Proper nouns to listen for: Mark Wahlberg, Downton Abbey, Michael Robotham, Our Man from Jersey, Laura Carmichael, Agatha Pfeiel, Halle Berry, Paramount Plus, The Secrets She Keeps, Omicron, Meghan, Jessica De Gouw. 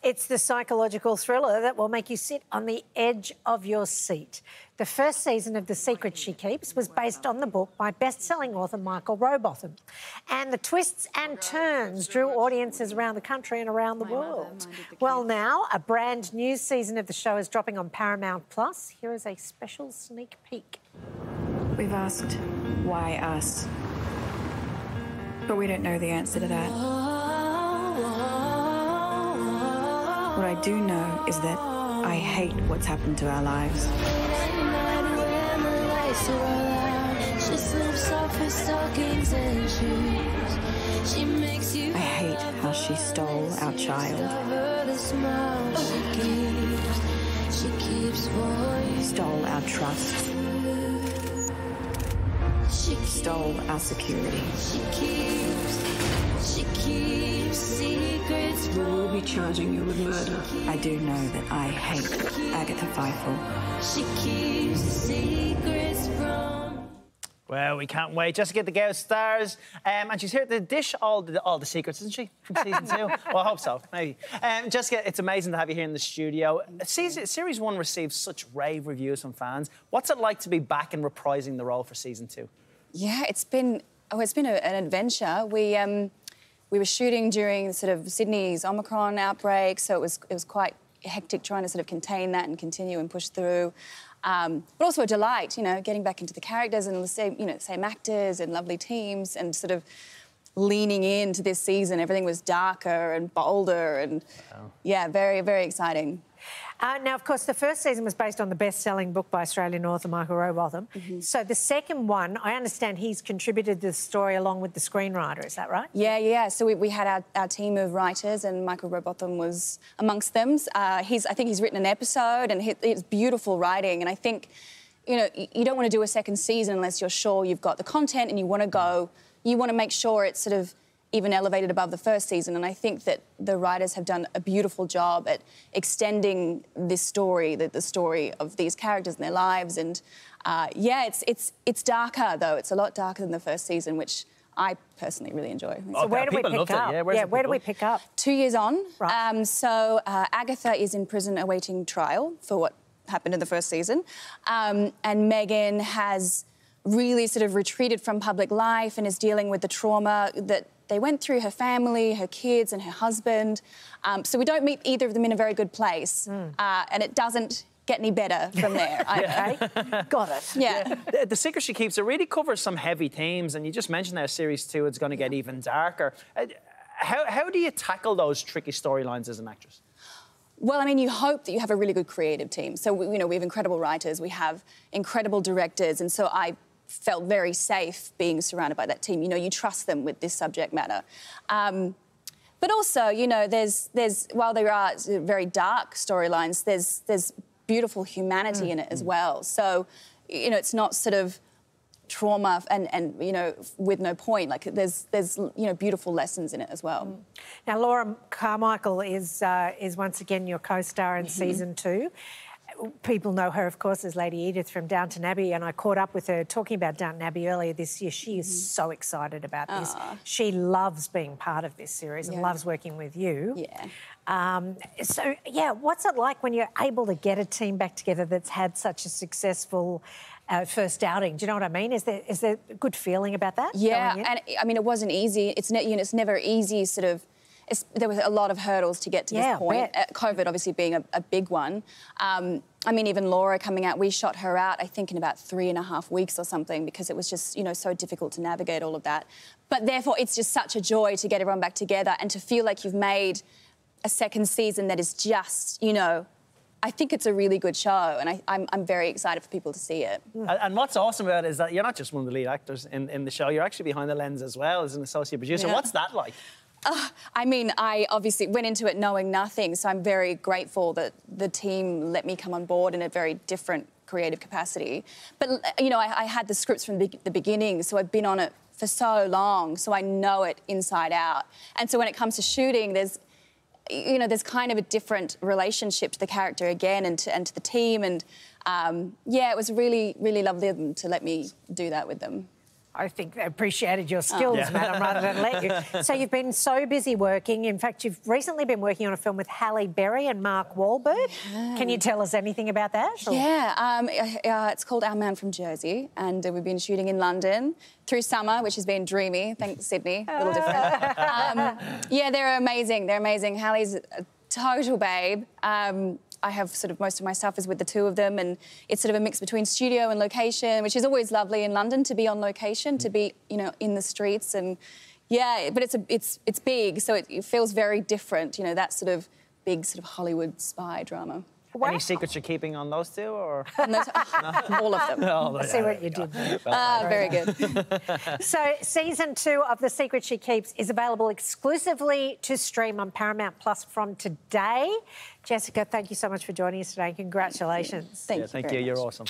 It's the psychological thriller that will make you sit on the edge of your seat. The first season of The Secrets She Keeps was based on the book by best-selling author Michael Robotham. And the twists and turns drew audiences around the country and around the world. Well, now, a brand new season of the show is dropping on Paramount Plus. Here is a special sneak peek. We've asked, why us? But we don't know the answer to that. What I do know is that I hate what's happened to our lives. I hate how she stole our child. Stole our trust. Stole our security. She keeps secrets. We will be charging you with murder. I do know that I hate Agatha Pfeiel. She keeps secrets from... Well, we can't wait. Jessica De Gouw stars, and she's here to dish all the secrets, isn't she? From season 2. Well, I hope so, maybe. Jessica, it's amazing to have you here in the studio. Series 1 received such rave reviews from fans. What's it like to be back and reprising the role for season 2? Yeah, it's been an adventure. We were shooting during sort of Sydney's Omicron outbreak, so it was quite hectic trying to sort of contain that and continue and push through. But also a delight, you know, getting back into the characters and the same, you know, same actors and lovely teams and sort of leaning into this season. Everything was darker and bolder and, yeah, very, very exciting. Now, of course, the first season was based on the best-selling book by Australian author Michael Robotham. So the second one, I understand he's contributed the story along with the screenwriter, is that right? Yeah. So we had our team of writers and Michael Robotham was amongst them. I think he's written an episode and it's beautiful writing. And I think, you know, you don't want to do a second season unless you're sure you've got the content and you want to make sure it's sort of even elevated above the first season, and I think that the writers have done a beautiful job at extending this story, the story of these characters and their lives, and yeah, it's darker though. It's a lot darker than the first season, which I personally really enjoy. So where do we pick up? 2 years on, right. So Agatha is in prison awaiting trial for what happened in the first season, and Meghan has really sort of retreated from public life and is dealing with the trauma that they went through, her family, her kids and her husband. So we don't meet either of them in a very good place. And it doesn't get any better from there. Okay? Got it. Yeah. The Secret She Keeps, it really covers some heavy themes. And you just mentioned that Series 2, it's going to get even darker. How do you tackle those tricky storylines as an actress? Well, I mean, you hope that you have a really good creative team. So, you know, we have incredible writers, we have incredible directors. And so I felt very safe being surrounded by that team. You know, you trust them with this subject matter. But also, you know, while there are very dark storylines, there's beautiful humanity in it as well. So, you know, it's not sort of trauma and you know, with no point. Like, there's you know, beautiful lessons in it as well. Now, Laura Carmichael is once again your co-star in season 2. People know her, of course, as Lady Edith from Downton Abbey, and I caught up with her talking about Downton Abbey earlier this year. She is so excited about this. She loves being part of this series and loves working with you. So, yeah, what's it like when you're able to get a team back together that's had such a successful first outing? Do you know what I mean? Is there a good feeling about that? Yeah, and, I mean, it wasn't easy. It's never easy sort of... There was a lot of hurdles to get to this point. COVID obviously being a big one. I mean, even Laura coming out, we shot her out, I think, in about 3.5 weeks or something, because it was just, you know, so difficult to navigate all of that. But therefore, it's just such a joy to get everyone back together and to feel like you've made a second season that is just, you know... I think it's a really good show, and I'm very excited for people to see it. And what's awesome about it is that you're not just one of the lead actors in the show, you're actually behind the lens as well as an associate producer. What's that like? I mean, I obviously went into it knowing nothing, so I'm very grateful that the team let me come on board in a very different creative capacity. But, you know, I had the scripts from the beginning, so I've been on it for so long, so I know it inside out. And so when it comes to shooting, there's kind of a different relationship to the character again and to the team. And, yeah, it was really, really lovely of them to let me do that with them. I think they appreciated your skills, madam, rather than let you. So you've been so busy working. In fact, you've recently been working on a film with Halle Berry and Mark Wahlberg. Yeah. Can you tell us anything about that? Or? Yeah, it's called Our Man from Jersey, and we've been shooting in London through summer, which has been dreamy. Thanks, Sydney. A little different. Yeah, they're amazing. They're amazing. Halle's a total babe. I have sort of most of my stuff is with the two of them, and it's sort of a mix between studio and location, which is always lovely in London to be on location, to be, you know, in the streets, and yeah, but it's big, so it feels very different, you know, that sort of big sort of Hollywood spy drama. Wow. Any secrets you're keeping on those two, or all of them? No, I see what you did there. Very good. So, season 2 of The Secrets She Keeps is available exclusively to stream on Paramount Plus from today. Jessica, thank you so much for joining us today. Congratulations. Thank you. You're awesome.